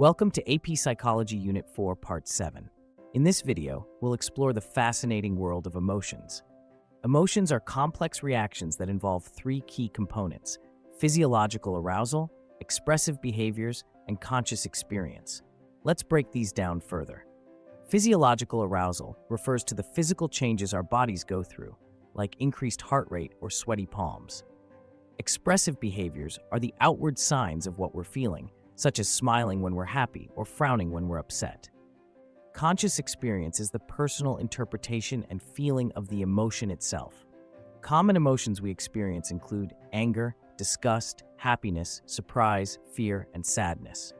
Welcome to AP Psychology Unit 4, Part 7. In this video, we'll explore the fascinating world of emotions. Emotions are complex reactions that involve three key components: physiological arousal, expressive behaviors, and conscious experience. Let's break these down further. Physiological arousal refers to the physical changes our bodies go through, like increased heart rate or sweaty palms. Expressive behaviors are the outward signs of what we're feeling, such as smiling when we're happy or frowning when we're upset. Conscious experience is the personal interpretation and feeling of the emotion itself. Common emotions we experience include anger, disgust, happiness, surprise, fear, and sadness.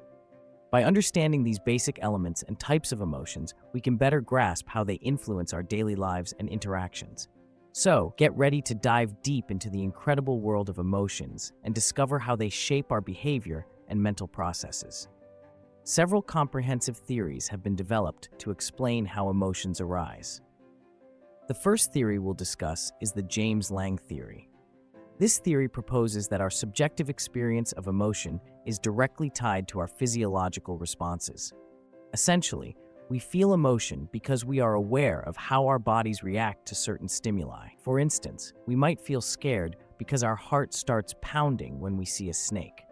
By understanding these basic elements and types of emotions, we can better grasp how they influence our daily lives and interactions. So, get ready to dive deep into the incredible world of emotions and discover how they shape our behavior and mental processes. Several comprehensive theories have been developed to explain how emotions arise. The first theory we'll discuss is the James-Lange theory. This theory proposes that our subjective experience of emotion is directly tied to our physiological responses. Essentially, we feel emotion because we are aware of how our bodies react to certain stimuli. For instance, we might feel scared because our heart starts pounding when we see a snake.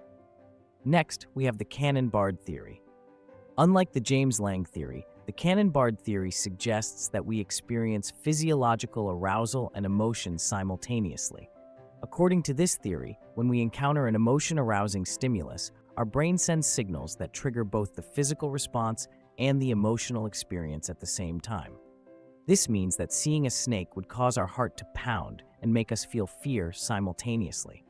Next, we have the Cannon-Bard theory. Unlike the James-Lange theory, the Cannon-Bard theory suggests that we experience physiological arousal and emotion simultaneously. According to this theory, when we encounter an emotion-arousing stimulus, our brain sends signals that trigger both the physical response and the emotional experience at the same time. This means that seeing a snake would cause our heart to pound and make us feel fear simultaneously.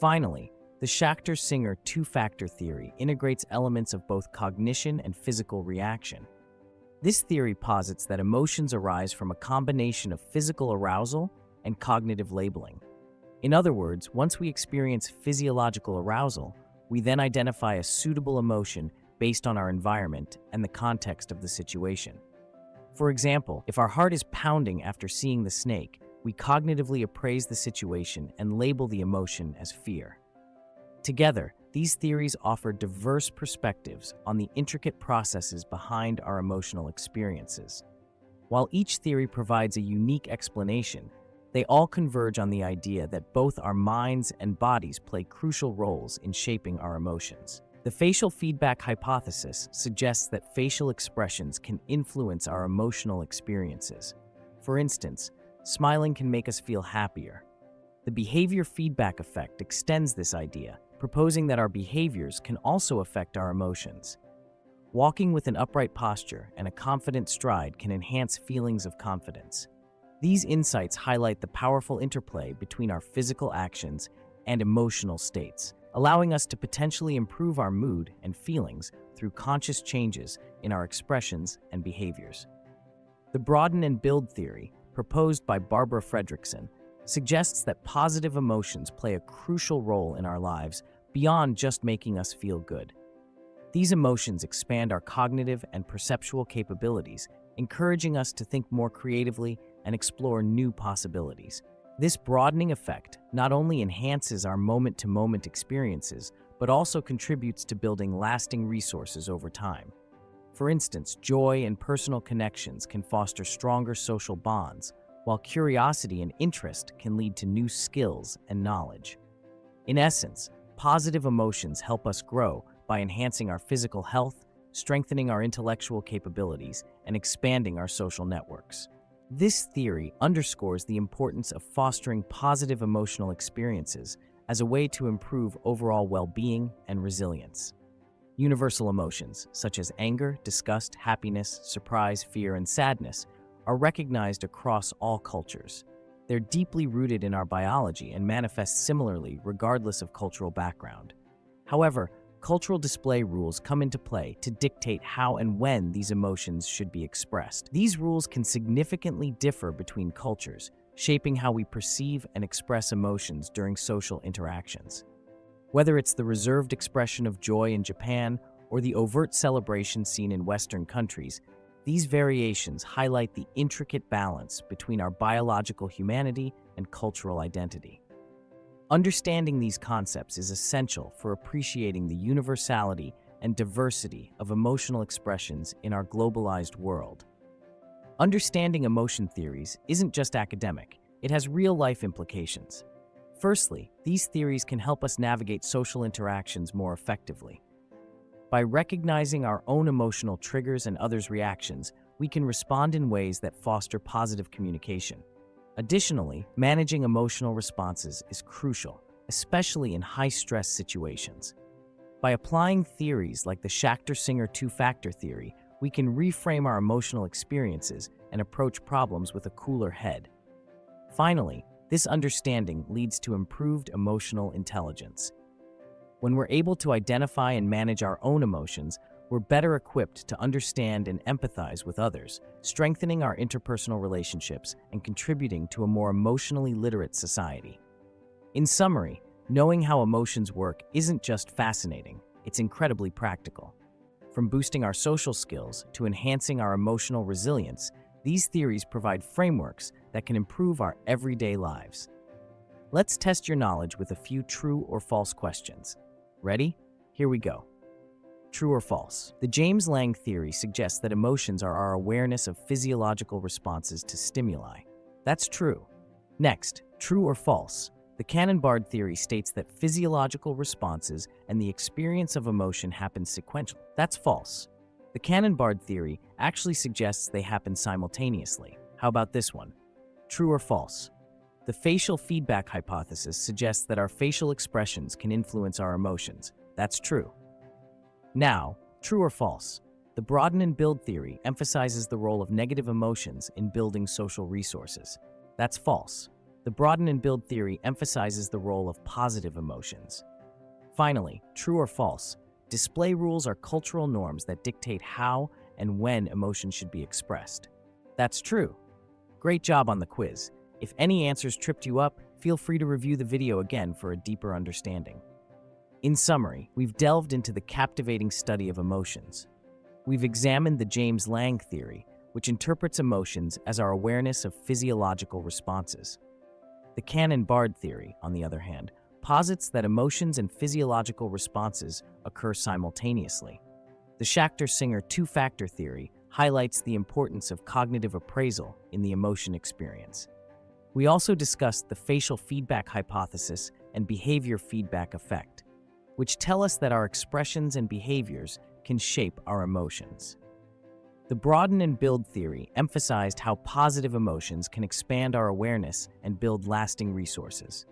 Finally, the Schachter-Singer two-factor theory integrates elements of both cognition and physical reaction. This theory posits that emotions arise from a combination of physical arousal and cognitive labeling. In other words, once we experience physiological arousal, we then identify a suitable emotion based on our environment and the context of the situation. For example, if our heart is pounding after seeing the snake, we cognitively appraise the situation and label the emotion as fear. Together, these theories offer diverse perspectives on the intricate processes behind our emotional experiences. While each theory provides a unique explanation, they all converge on the idea that both our minds and bodies play crucial roles in shaping our emotions. The facial feedback hypothesis suggests that facial expressions can influence our emotional experiences. For instance, smiling can make us feel happier. The behavior-feedback effect extends this idea, proposing that our behaviors can also affect our emotions. Walking with an upright posture and a confident stride can enhance feelings of confidence. These insights highlight the powerful interplay between our physical actions and emotional states, allowing us to potentially improve our mood and feelings through conscious changes in our expressions and behaviors. The Broaden-and-Build theory, proposed by Barbara Fredrickson, suggests that positive emotions play a crucial role in our lives beyond just making us feel good. These emotions expand our cognitive and perceptual capabilities, encouraging us to think more creatively and explore new possibilities. This broadening effect not only enhances our moment-to-moment experiences, but also contributes to building lasting resources over time. For instance, joy and personal connections can foster stronger social bonds, while curiosity and interest can lead to new skills and knowledge. In essence, positive emotions help us grow by enhancing our physical health, strengthening our intellectual capabilities, and expanding our social networks. This theory underscores the importance of fostering positive emotional experiences as a way to improve overall well-being and resilience. Universal emotions, such as anger, disgust, happiness, surprise, fear, and sadness, are recognized across all cultures. They're deeply rooted in our biology and manifest similarly regardless of cultural background. However, cultural display rules come into play to dictate how and when these emotions should be expressed. These rules can significantly differ between cultures, shaping how we perceive and express emotions during social interactions. Whether it's the reserved expression of joy in Japan or the overt celebration seen in Western countries, these variations highlight the intricate balance between our biological humanity and cultural identity. Understanding these concepts is essential for appreciating the universality and diversity of emotional expressions in our globalized world. Understanding emotion theories isn't just academic, it has real-life implications. Firstly, these theories can help us navigate social interactions more effectively. By recognizing our own emotional triggers and others' reactions, we can respond in ways that foster positive communication. Additionally, managing emotional responses is crucial, especially in high-stress situations. By applying theories like the Schachter-Singer two-factor theory, we can reframe our emotional experiences and approach problems with a cooler head. Finally, this understanding leads to improved emotional intelligence. When we're able to identify and manage our own emotions, we're better equipped to understand and empathize with others, strengthening our interpersonal relationships and contributing to a more emotionally literate society. In summary, knowing how emotions work isn't just fascinating, it's incredibly practical. From boosting our social skills to enhancing our emotional resilience, these theories provide frameworks that can improve our everyday lives. Let's test your knowledge with a few true or false questions. Ready? Here we go. True or false? The James-Lange theory suggests that emotions are our awareness of physiological responses to stimuli. That's true. Next, true or false? The Cannon-Bard theory states that physiological responses and the experience of emotion happen sequentially. That's false. The Cannon-Bard theory actually suggests they happen simultaneously. How about this one? True or false? The facial-feedback hypothesis suggests that our facial expressions can influence our emotions. That's true. Now, true or false? The Broaden-and-Build theory emphasizes the role of negative emotions in building social resources. That's false. The Broaden-and-Build theory emphasizes the role of positive emotions. Finally, true or false, display rules are cultural norms that dictate how and when emotions should be expressed. That's true. Great job on the quiz. If any answers tripped you up, feel free to review the video again for a deeper understanding. In summary, we've delved into the captivating study of emotions. We've examined the James-Lange theory, which interprets emotions as our awareness of physiological responses. The Cannon-Bard theory, on the other hand, posits that emotions and physiological responses occur simultaneously. The Schachter-Singer two-factor theory highlights the importance of cognitive appraisal in the emotion experience. We also discussed the facial feedback hypothesis and behavior-feedback effect, which tell us that our expressions and behaviors can shape our emotions. The Broaden-and-Build theory emphasized how positive emotions can expand our awareness and build lasting resources.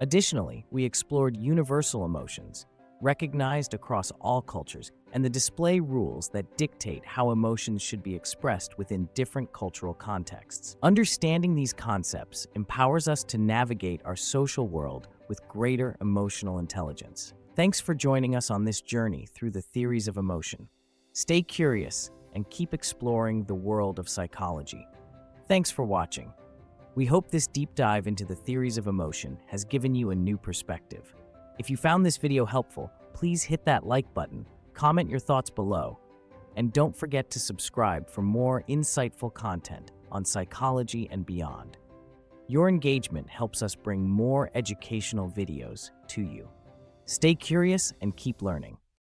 Additionally, we explored universal emotions, recognized across all cultures, and the display rules that dictate how emotions should be expressed within different cultural contexts. Understanding these concepts empowers us to navigate our social world with greater emotional intelligence. Thanks for joining us on this journey through the theories of emotion. Stay curious and keep exploring the world of psychology. Thanks for watching. We hope this deep dive into the theories of emotion has given you a new perspective. If you found this video helpful, please hit that like button, comment your thoughts below, and don't forget to subscribe for more insightful content on psychology and beyond. Your engagement helps us bring more educational videos to you. Stay curious and keep learning.